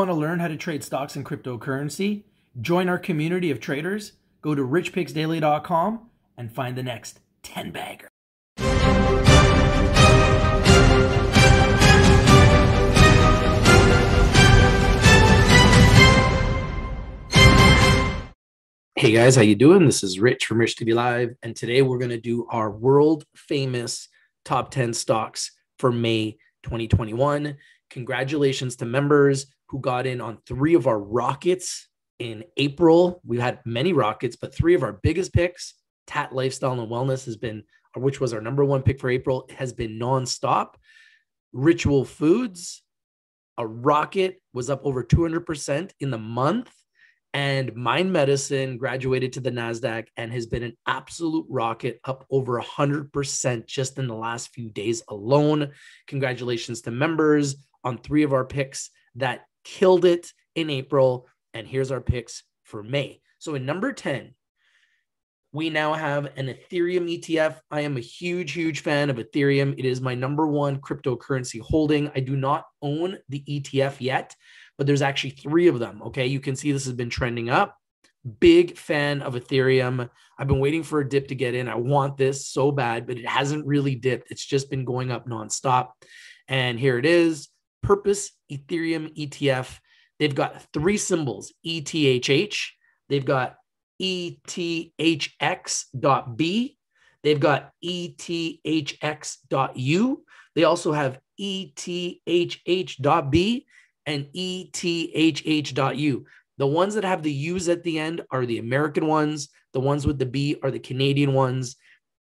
want to learn how to trade stocks and cryptocurrency? Join our community of traders. Go to richpicksdaily.com and find the next 10-bagger. Hey guys, how you doing? This is Rich from Rich TV Live, and today we're going to do our world-famous top 10 stocks for May 2021. Congratulations to members who got in on three of our rockets in April. We've had many rockets, but three of our biggest picks, Tat Lifestyle and Wellness has been, which was our number one pick for April, has been nonstop. Ritual Foods, a rocket, was up over 200% in the month. And Mind Medicine graduated to the NASDAQ and has been an absolute rocket, up over 100% just in the last few days alone. Congratulations to members on three of our picks that killed it in April. And here's our picks for May. So in number 10, we now have an Ethereum ETF. I am a huge, huge fan of Ethereum. It is my number one cryptocurrency holding. I do not own the ETF yet, but there's actually three of them, okay? You can see this has been trending up. Big fan of Ethereum. I've been waiting for a dip to get in. I want this so bad, but it hasn't really dipped. It's just been going up nonstop. And here it is, Purpose Ethereum ETF. They've got three symbols, ETHH. They've got ETHX.B. They've got ETHX.U. They also have ETHH.B. and ETHH.U. The ones that have the U's at the end are the American ones. The ones with the B are the Canadian ones.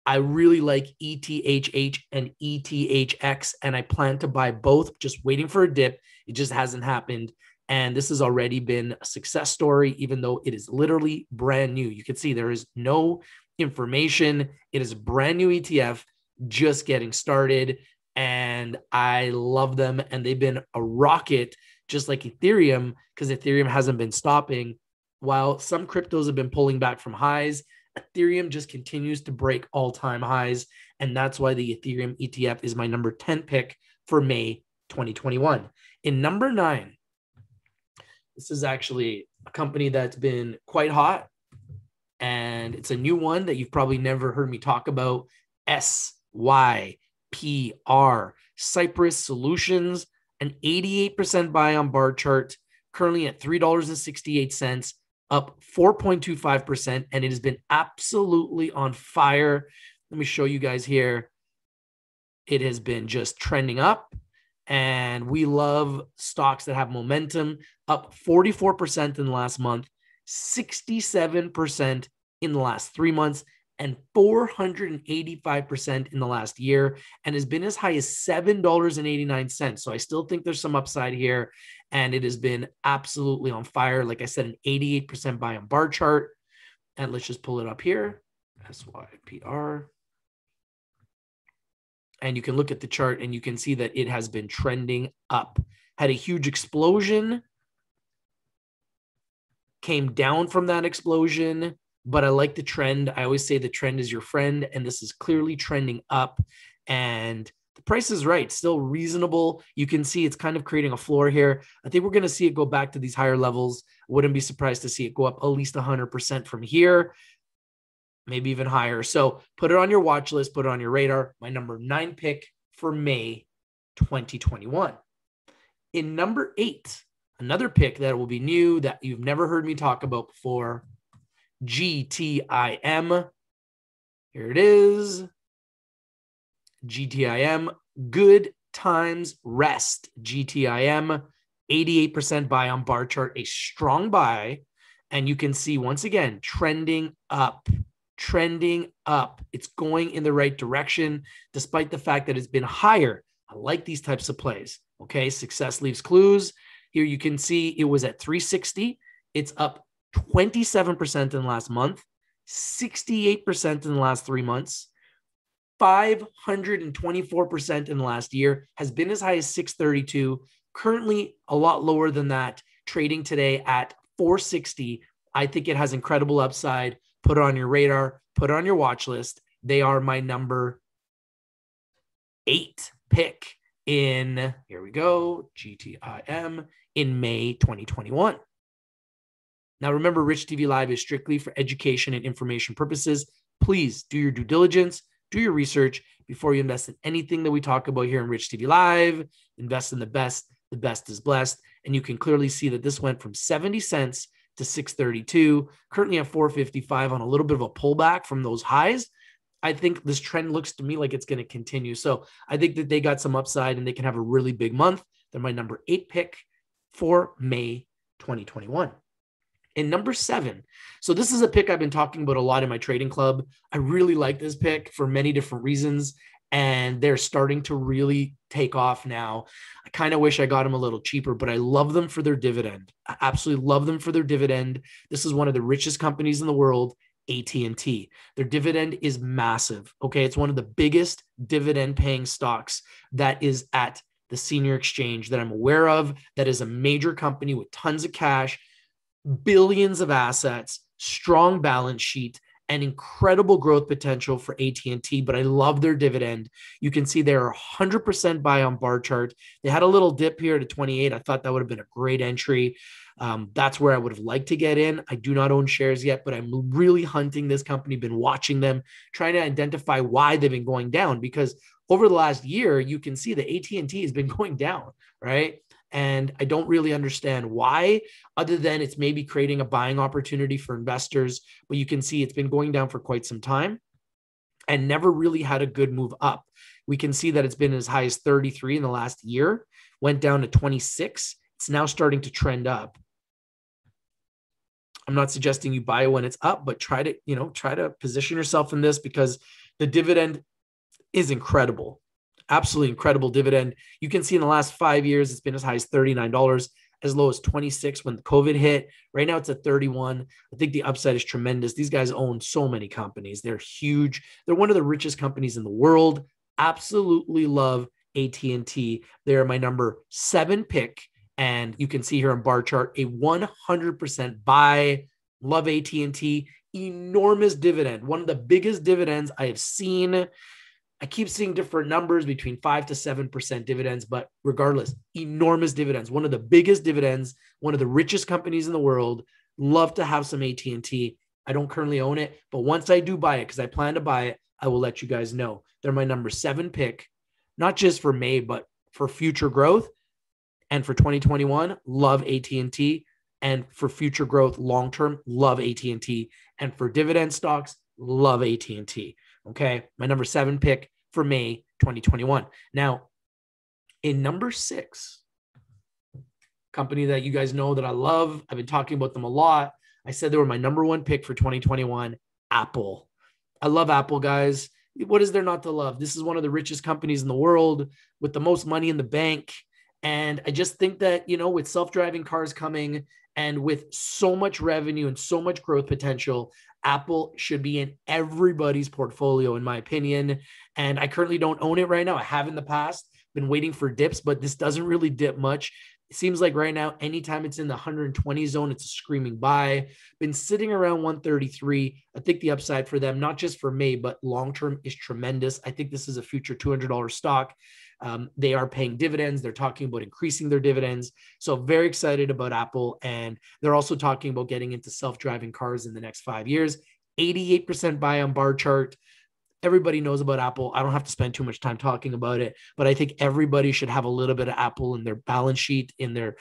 I really like ETHH and ETHX, and I plan to buy both, just waiting for a dip. It just hasn't happened. And this has already been a success story, even though it is literally brand new. You can see there is no information. It is a brand new ETF, just getting started. And I love them. And they've been a rocket, just like Ethereum, because Ethereum hasn't been stopping. While some cryptos have been pulling back from highs, Ethereum just continues to break all-time highs. And that's why the Ethereum ETF is my number 10 pick for May 2021. In number 9, this is actually a company that's been quite hot. And it's a new one that you've probably never heard me talk about, SYPR, Cypress Solutions, an 88% buy on bar chart, currently at $3.68, up 4.25%, and it has been absolutely on fire. Let me show you guys here. It has been just trending up, and we love stocks that have momentum, up 44% in the last month, 67% in the last 3 months, and 485% in the last year, and has been as high as $7.89. So I still think there's some upside here, and it has been absolutely on fire. Like I said, an 88% buy on bar chart. And let's just pull it up here, SYPR. And you can look at the chart, and you can see that it has been trending up. Had a huge explosion, came down from that explosion, but I like the trend. I always say the trend is your friend, and this is clearly trending up, and the price is right. Still reasonable. You can see it's kind of creating a floor here. I think we're going to see it go back to these higher levels. Wouldn't be surprised to see it go up at least 100% from here, maybe even higher. So put it on your watch list, put it on your radar. My number 9 pick for May 2021. In number 8, another pick that will be new that you've never heard me talk about before, GTIM. Here it is. GTIM, Good Times Rest. GTIM, 88% buy on bar chart, a strong buy. And you can see once again, trending up, trending up. It's going in the right direction, despite the fact that it's been higher. I like these types of plays. Okay, success leaves clues. Here you can see it was at 360. It's up 27% in the last month, 68% in the last 3 months, 524% in the last year, has been as high as 632, currently a lot lower than that, trading today at 460. I think it has incredible upside. Put it on your radar, put it on your watch list. They are my number 8 pick in, here we go, GTIM in May 2021. Now, remember, Rich TV Live is strictly for education and information purposes. Please do your due diligence, do your research before you invest in anything that we talk about here in Rich TV Live. Invest in the best is blessed. And you can clearly see that this went from 70 cents to 632, currently at 455 on a little bit of a pullback from those highs. I think this trend looks to me like it's going to continue. So I think that they got some upside and they can have a really big month. They're my number 8 pick for May 2021. And number 7. So this is a pick I've been talking about a lot in my trading club. I really like this pick for many different reasons, and they're starting to really take off now. I kind of wish I got them a little cheaper, but I love them for their dividend. I absolutely love them for their dividend. This is one of the richest companies in the world, AT&T. Their dividend is massive. Okay. It's one of the biggest dividend paying stocks that is at the senior exchange that I'm aware of. That is a major company with tons of cash, billions of assets, strong balance sheet, and incredible growth potential for AT&T, but I love their dividend. You can see they're 100% buy on bar chart. They had a little dip here to 28. I thought that would have been a great entry. That's where I would have liked to get in. I do not own shares yet, but I'm really hunting this company, been watching them, trying to identify why they've been going down, because over the last year, you can see that AT&T has been going down, right? And I don't really understand why, other than it's maybe creating a buying opportunity for investors. But you can see it's been going down for quite some time and never really had a good move up. We can see that it's been as high as 33 in the last year, went down to 26. It's now starting to trend up. I'm not suggesting you buy when it's up, but try to position yourself in this, because the dividend is incredible. Absolutely incredible dividend. You can see in the last 5 years, it's been as high as $39, as low as $26 when COVID hit. Right now, it's at $31. I think the upside is tremendous. These guys own so many companies. They're huge. They're one of the richest companies in the world. Absolutely love AT&T. They're my number 7 pick. And you can see here on bar chart, a 100% buy. Love AT&T. Enormous dividend. One of the biggest dividends I have seen. I keep seeing different numbers between 5 to 7% dividends, but regardless, enormous dividends. One of the biggest dividends, one of the richest companies in the world. Love to have some AT&T. I don't currently own it, but once I do buy it, because I plan to buy it, I will let you guys know. They're my number 7 pick, not just for May, but for future growth and for 2021. Love AT&T, and for future growth long-term, love AT&T, and for dividend stocks, love AT&T. Okay, my number 7 pick for May 2021. Now, in number 6, company that you guys know that I love, I've been talking about them a lot. I said they were my number 1 pick for 2021, Apple. I love Apple, guys. What is there not to love? This is one of the richest companies in the world with the most money in the bank. And I just think that, you know, with self-driving cars coming and with so much revenue and so much growth potential, Apple should be in everybody's portfolio, in my opinion. And I currently don't own it right now. I have in the past, been waiting for dips, but this doesn't really dip much. It seems like right now, anytime it's in the 120 zone, it's a screaming buy. Been sitting around 133. I think the upside for them, not just for May, but long-term, is tremendous. I think this is a future $200 stock. They are paying dividends. They're talking about increasing their dividends. So very excited about Apple. And they're also talking about getting into self-driving cars in the next 5 years. 88% buy on bar chart. Everybody knows about Apple. I don't have to spend too much time talking about it, but I think everybody should have a little bit of Apple in their balance sheet, in their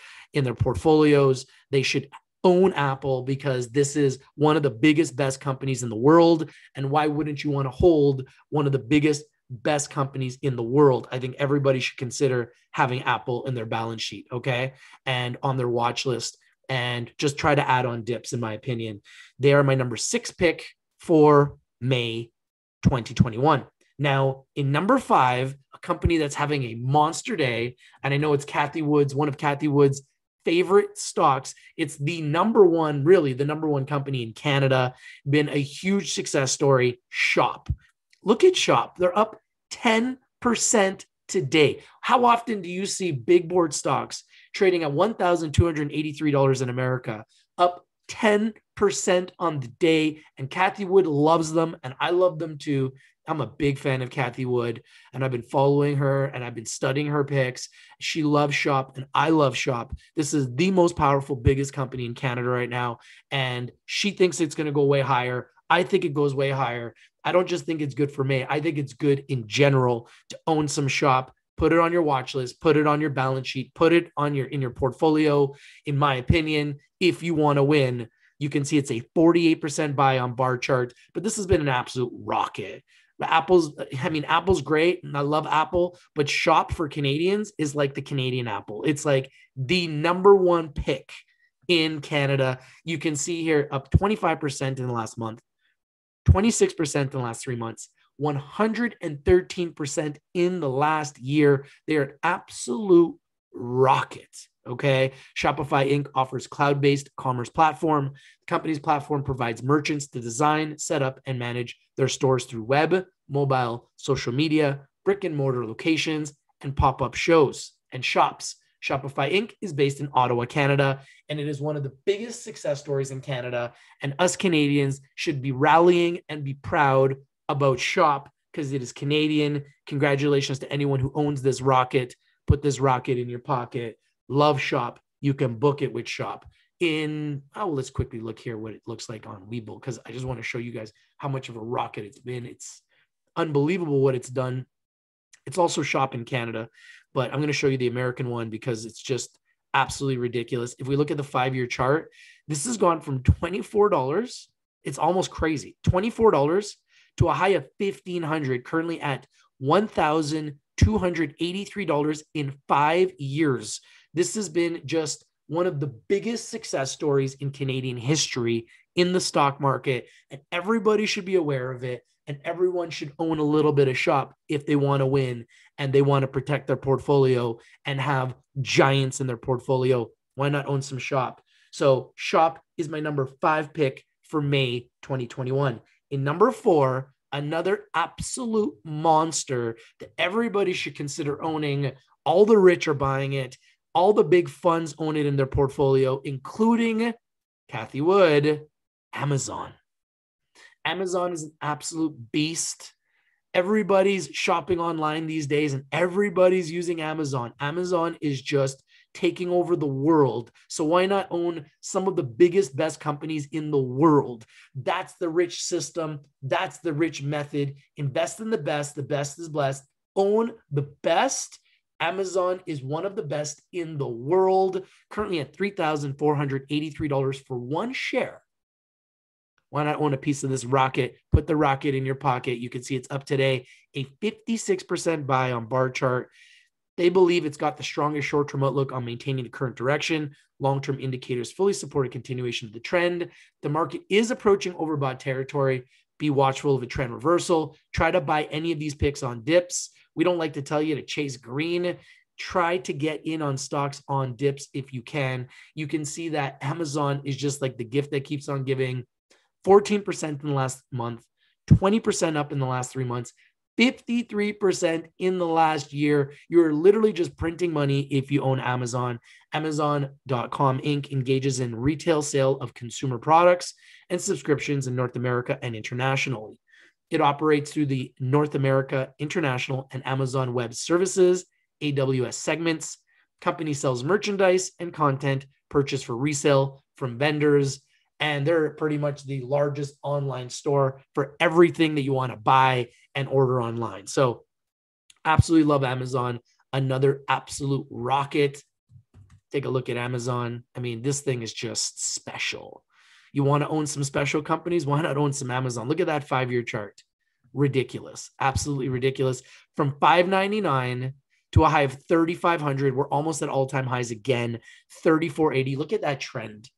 portfolios. They should own Apple, because this is one of the biggest, best companies in the world. And why wouldn't you want to hold one of the biggest, best companies in the world? I think everybody should consider having Apple in their balance sheet, okay, and on their watch list, and just try to add on dips, in my opinion. They are my number 6 pick for May 2021. Now, in number 5, a company that's having a monster day, and I know it's Cathie Wood's, one of Cathie Wood's favorite stocks. It's the number 1, really, the number 1 company in Canada, been a huge success story, Shop. Look at Shop. They're up 10% today. How often do you see big board stocks trading at $1,283 in America, up 10% on the day? And Cathie Wood loves them, and I love them too. I'm a big fan of Cathie Wood, and I've been following her and I've been studying her picks. She loves Shop and I love Shop. This is the most powerful, biggest company in Canada right now. And she thinks it's going to go way higher. I think it goes way higher. I don't just think it's good for me. I think it's good in general to own some Shop, put it on your watch list, put it on your balance sheet, put it on your, in your portfolio. In my opinion, if you want to win, you can see it's a 48% buy on bar chart, but this has been an absolute rocket. Apple's great, and I love Apple, but Shop for Canadians is like the Canadian Apple. It's like the number one pick in Canada. You can see here up 25% in the last month, 26% in the last 3 months, 113% in the last year. They're an absolute rocket. Okay. Shopify Inc. offers cloud-based commerce platform. The company's platform provides merchants to design, set up, and manage their stores through web, mobile, social media, brick and mortar locations, and pop-up shows and shops. Shopify Inc. is based in Ottawa, Canada, and it is one of the biggest success stories in Canada. And us Canadians should be rallying and be proud about Shop because it is Canadian. Congratulations to anyone who owns this rocket. Put this rocket in your pocket. Love Shop. You can book it with Shop. Let's quickly look here what it looks like on Webull, because I just want to show you guys how much of a rocket it's been. It's unbelievable what it's done. It's also Shop in Canada, but I'm going to show you the American one because it's just absolutely ridiculous. If we look at the 5-year chart, this has gone from $24. It's almost crazy. $24 to a high of $1,500, currently at $1,283 in 5 years. This has been just one of the biggest success stories in Canadian history in the stock market, and everybody should be aware of it, and everyone should own a little bit of Shop if they want to win and they want to protect their portfolio and have giants in their portfolio. Why not own some Shop? So Shop is my number 5 pick for May 2021. In number 4, another absolute monster that everybody should consider owning. All the rich are buying it. All the big funds own it in their portfolio, including Cathie Wood, Amazon. Amazon is an absolute beast. Everybody's shopping online these days and everybody's using Amazon. Amazon is just taking over the world. So why not own some of the biggest, best companies in the world? That's the rich system. That's the rich method. Invest in the best. The best is blessed. Own the best. Amazon is one of the best in the world, currently at $3,483 for one share. Why not own a piece of this rocket? Put the rocket in your pocket. You can see it's up today, a 56% buy on bar chart. They believe it's got the strongest short-term outlook on maintaining the current direction. Long-term indicators fully support a continuation of the trend. The market is approaching overbought territory. Be watchful of a trend reversal. Try to buy any of these picks on dips. We don't like to tell you to chase green. Try to get in on stocks on dips if you can. You can see that Amazon is just like the gift that keeps on giving. 14% in the last month, 20% up in the last 3 months, 53% in the last year. You're literally just printing money if you own Amazon. Amazon.com Inc. engages in retail sale of consumer products and subscriptions in North America and internationally. It operates through the North America, International, and Amazon Web Services, AWS segments. Company sells merchandise and content purchased for resale from vendors, and they're pretty much the largest online store for everything that you want to buy and order online. So absolutely love Amazon. Another absolute rocket. Take a look at Amazon. I mean, this thing is just special. You want to own some special companies? Why not own some Amazon? Look at that 5-year chart. Ridiculous. Absolutely ridiculous. From $5.99 to a high of $3,500. We're almost at all-time highs again. $3,480. Look at that trend.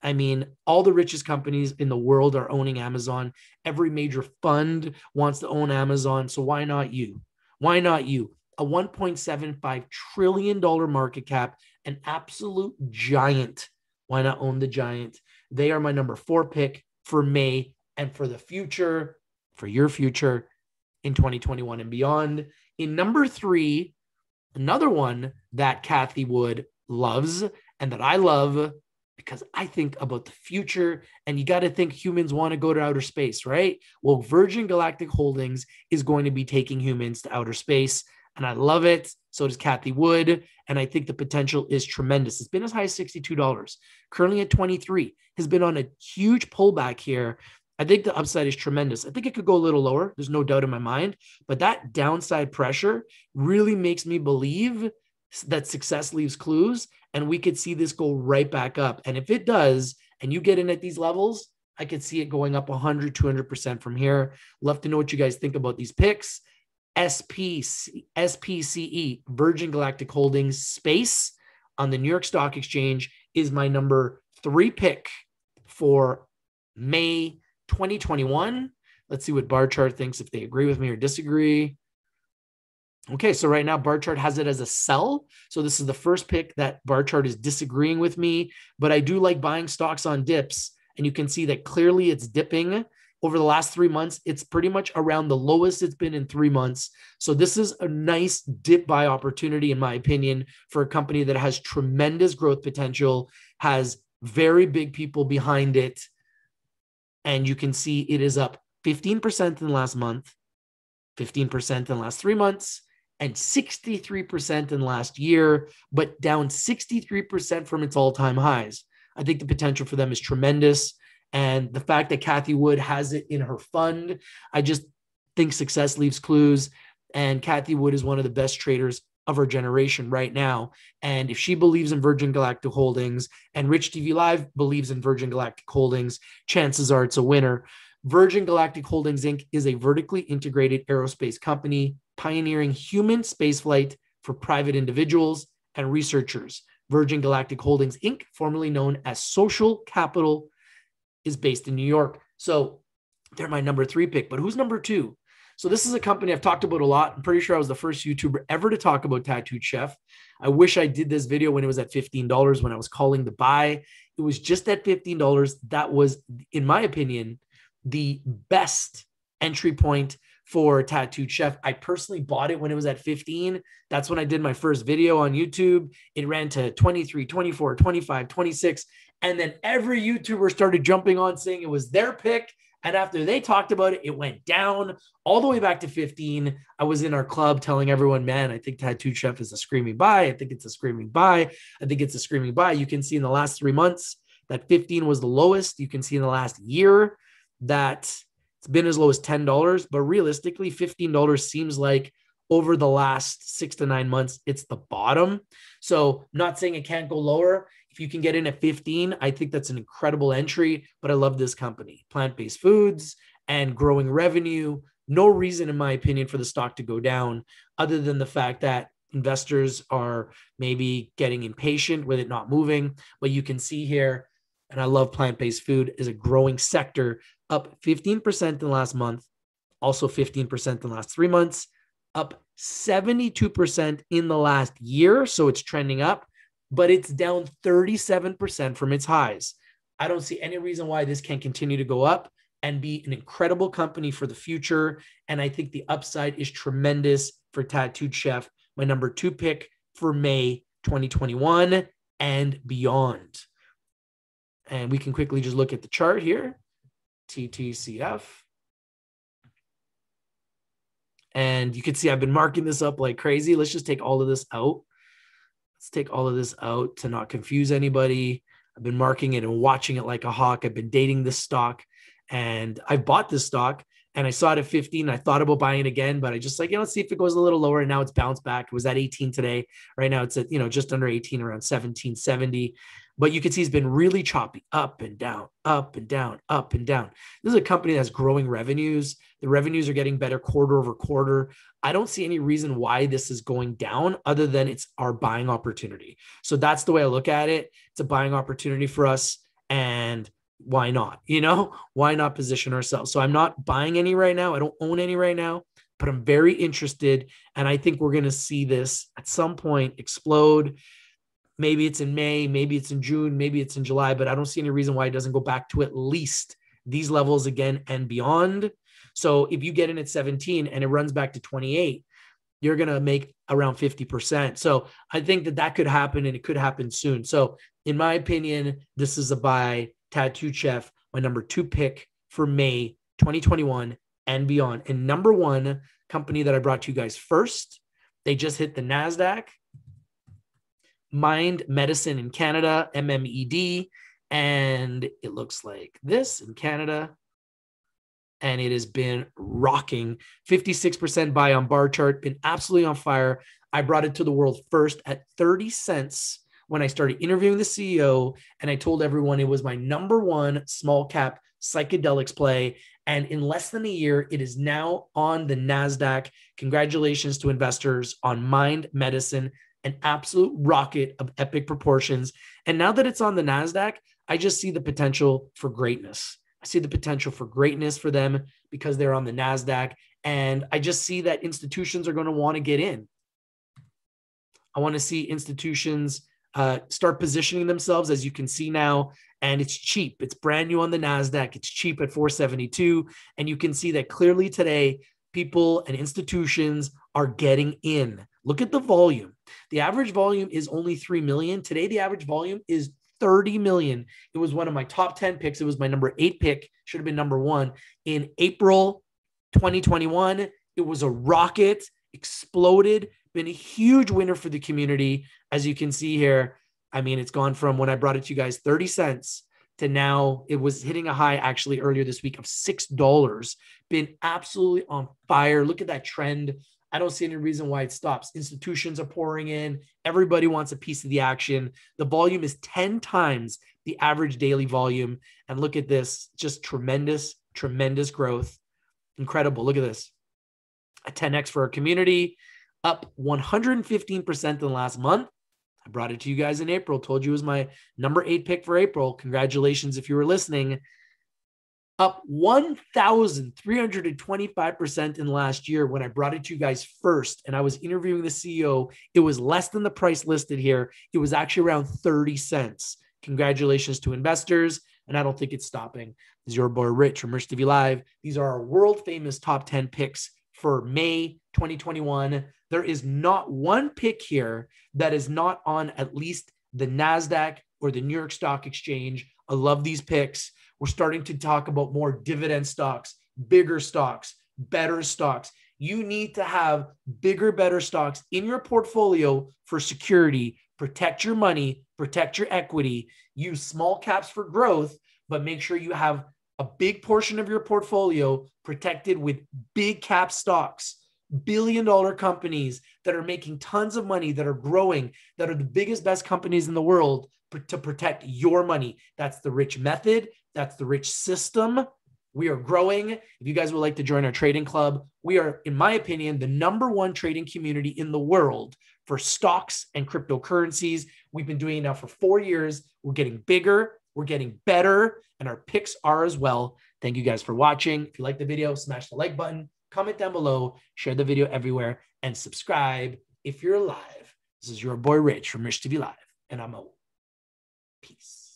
I mean, all the richest companies in the world are owning Amazon. Every major fund wants to own Amazon. So why not you? Why not you? A $1.75 trillion market cap, an absolute giant. Why not own the giant? They are my number 4 pick for May and for the future, for your future in 2021 and beyond. In number 3, another one that Cathie Wood loves and that I love, because I think about the future, and you got to think humans want to go to outer space, right? Well, Virgin Galactic Holdings is going to be taking humans to outer space, and I love it. So does Cathie Wood, and I think the potential is tremendous. It's been as high as $62, currently at $23, has been on a huge pullback here. I think the upside is tremendous. I think it could go a little lower. There's no doubt in my mind, but that downside pressure really makes me believe that success leaves clues, and we could see this go right back up. And if it does, and you get in at these levels, I could see it going up 100, 200% from here. Love to know what you guys think about these picks. SPCE, Virgin Galactic Holdings Space on the New York Stock Exchange is my number 3 pick for May 2021. Let's see what Bar Chart thinks, if they agree with me or disagree. Okay, so right now Bar Chart has it as a sell. So this is the first pick that Bar Chart is disagreeing with me, but I do like buying stocks on dips. And you can see that clearly it's dipping over the last 3 months. It's pretty much around the lowest it's been in 3 months. So this is a nice dip buy opportunity, in my opinion, for a company that has tremendous growth potential, has very big people behind it. And you can see it is up 15% in the last month, 15% in the last 3 months, and 63% in last year, but down 63% from its all-time highs. I think the potential for them is tremendous. And the fact that Cathie Wood has it in her fund, I just think success leaves clues. And Cathie Wood is one of the best traders of her generation right now. And if she believes in Virgin Galactic Holdings and Rich TV Live believes in Virgin Galactic Holdings, chances are it's a winner. Virgin Galactic Holdings Inc. is a vertically integrated aerospace company pioneering human spaceflight for private individuals and researchers. Virgin Galactic Holdings Inc., formerly known as Social Capital, is based in New York. So they're my number 3 pick. But who's number 2? So this is a company I've talked about a lot. I'm pretty sure I was the first YouTuber ever to talk about Tattooed Chef. I wish I did this video when it was at $15, when I was calling the buy. It was just at $15. That was, in my opinion, the best entry point for Tattooed Chef. I personally bought it when it was at 15. That's when I did my first video on YouTube. It ran to 23, 24, 25, 26. And then every YouTuber started jumping on saying it was their pick. And after they talked about it, it went down all the way back to 15. I was in our club telling everyone, man, I think Tattooed Chef is a screaming buy. I think it's a screaming buy. I think it's a screaming buy. You can see in the last 3 months that 15 was the lowest. You can see in the last year that it's been as low as $10, but realistically, $15 seems like over the last 6 to 9 months, it's the bottom. So not saying it can't go lower. If you can get in at 15, I think that's an incredible entry, but I love this company. Plant-based foods and growing revenue. No reason, in my opinion, for the stock to go down other than the fact that investors are maybe getting impatient with it not moving. But you can see here, and I love plant-based food, is a growing sector, up 15% in the last month, also 15% in the last 3 months, up 72% in the last year. So it's trending up, but it's down 37% from its highs. I don't see any reason why this can continue to go up and be an incredible company for the future. And I think the upside is tremendous for Tattooed Chef, my number 2 pick for May 2021 and beyond. And we can quickly just look at the chart here. TTCF. And you can see I've been marking this up like crazy. Let's just take all of this out. Let's take all of this out to not confuse anybody. I've been marking it and watching it like a hawk. I've been dating this stock, and I bought this stock and I saw it at 15. I thought about buying it again, but I just like, you know, let's see if it goes a little lower. And now it's bounced back. It was at 18 today. Right now it's at, you know, just under 18, around 1770. But you can see it's been really choppy, up and down, up and down, up and down. This is a company that's growing revenues. The revenues are getting better quarter over quarter. I don't see any reason why this is going down other than it's our buying opportunity. So that's the way I look at it. It's a buying opportunity for us. And why not? You know, why not position ourselves? So I'm not buying any right now. I don't own any right now, but I'm very interested. And I think we're going to see this at some point explode. Maybe it's in May, maybe it's in June, maybe it's in July, but I don't see any reason why it doesn't go back to at least these levels again and beyond. So if you get in at 17 and it runs back to 28, you're going to make around 50%. So I think that that could happen, and it could happen soon. So in my opinion, this is a buy. Tattooed Chef, my number two pick for May 2021 and beyond. And number one company that I brought to you guys first, they just hit the NASDAQ. Mind Medicine in Canada, MMED. And it looks like this in Canada. And it has been rocking. 56% buy on bar chart, been absolutely on fire. I brought it to the world first at 30 cents when I started interviewing the CEO, and I told everyone it was my number one small cap psychedelics play. And in less than a year, it is now on the NASDAQ. Congratulations to investors on Mind Medicine, an absolute rocket of epic proportions. And now that it's on the NASDAQ, I just see the potential for greatness. I see the potential for greatness for them because they're on the NASDAQ. And I just see that institutions are going to want to get in. I want to see institutions start positioning themselves, as you can see now. And it's cheap. It's brand new on the NASDAQ. It's cheap at 472. And you can see that clearly today, people and institutions are getting in. Look at the volume. The average volume is only 3 million. Today, the average volume is 30 million. It was one of my top 10 picks. It was my number 8 pick. Should have been number 1. In April 2021, it was a rocket, exploded, been a huge winner for the community. As you can see here, I mean, it's gone from when I brought it to you guys, 30 cents to now it was hitting a high actually earlier this week of $6. Been absolutely on fire. Look at that trend. I don't see any reason why it stops. Institutions are pouring in. Everybody wants a piece of the action. The volume is 10 times the average daily volume. And look at this, just tremendous, tremendous growth. Incredible. Look at this. A 10X for our community, up 115% in the last month. I brought it to you guys in April, told you it was my number 8 pick for April. Congratulations if you were listening. Up 1,325% in last year when I brought it to you guys first and I was interviewing the CEO. It was less than the price listed here. It was actually around 30 cents. Congratulations to investors. And I don't think it's stopping. This is your boy Rich from Rich TV Live. These are our world famous top 10 picks for May 2021. There is not one pick here that is not on at least the NASDAQ or the New York Stock Exchange. I love these picks. We're starting to talk about more dividend stocks, bigger stocks, better stocks. You need to have bigger, better stocks in your portfolio for security. Protect your money, protect your equity. Use small caps for growth, but make sure you have a big portion of your portfolio protected with big cap stocks, billion-dollar companies that are making tons of money, that are growing, that are the biggest, best companies in the world to protect your money. That's the Rich method. That's the Rich system. We are growing. If you guys would like to join our trading club, we are, in my opinion, the number one trading community in the world for stocks and cryptocurrencies. We've been doing it now for 4 years. We're getting bigger. We're getting better. And our picks are as well. Thank you guys for watching. If you like the video, smash the like button, comment down below, share the video everywhere, and subscribe if you're alive. This is your boy Rich from Rich TV Live, and I'm out. Peace.